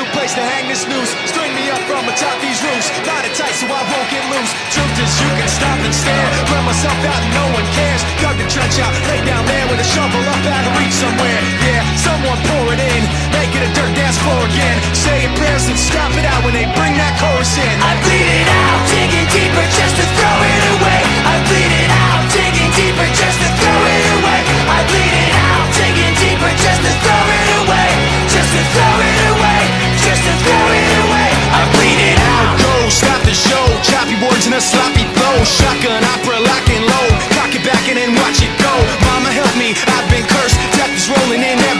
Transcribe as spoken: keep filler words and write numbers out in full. new place to hang this noose. String me up from atop these roofs, knot it tight so I won't get loose. Truth is you can stop and stare, run myself out and no one cares. Dug the trench out, lay down there with a shovel up out of reach somewhere. Yeah, someone pour it in, make it a dirt dance floor again. Say your prayers and stop it out when they bring that chorus in. I bleed it out, digging deeper just to throw it away. I bleed it out, digging deeper just to throw it away. I bleed it out, digging deeper just to throw it away. Just to throw it away, just to throw it away. I bleed it out. Go, stop the show. Choppy words and a sloppy blow. Shotgun opera locking low. Cock it back and then watch it go. Mama help me, I've been cursed. Death is rolling in every